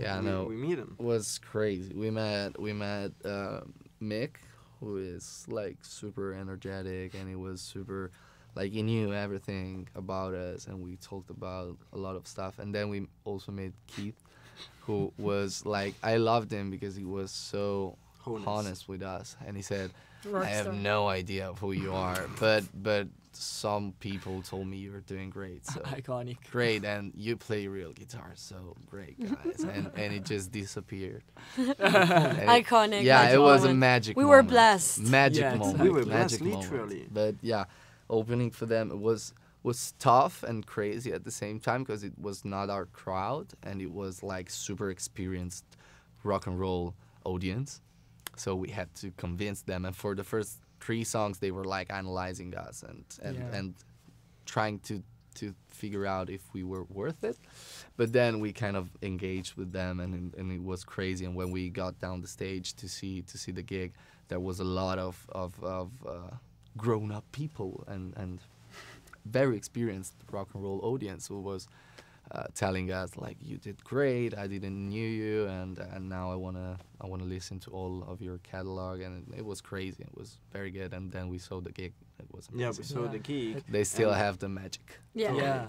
Yeah, I know. We meet him. Was crazy. We met Mick, who is like super energetic, and he was super, like, he knew everything about us, and we talked about a lot of stuff. And then we also met Keith, who was like, I loved him because he was so honest with us, and he said, Rockstar. I have no idea of who you are, but some people told me you're doing great, so iconic, great, and you play real guitar, so great, guys. and it just disappeared. Iconic. Yeah, it was a magic moment. We were blessed. We were blessed, literally. But yeah, opening for them, it was tough and crazy at the same time, because it was not our crowd, and it was like super experienced rock and roll audience, so we had to convince them. And for the first 3 songs, they were like analyzing us and trying to figure out if we were worth it. But then we kind of engaged with them, and it was crazy. And when we got down the stage to see the gig, there was a lot of grown up people and very experienced rock and roll audience who was telling us, like, you did great, I didn't knew you, and now I wanna listen to all of your catalog. And it was crazy, it was very good. And then we saw the gig, it was amazing. Yeah, we saw the gig. They still have the magic. Yeah.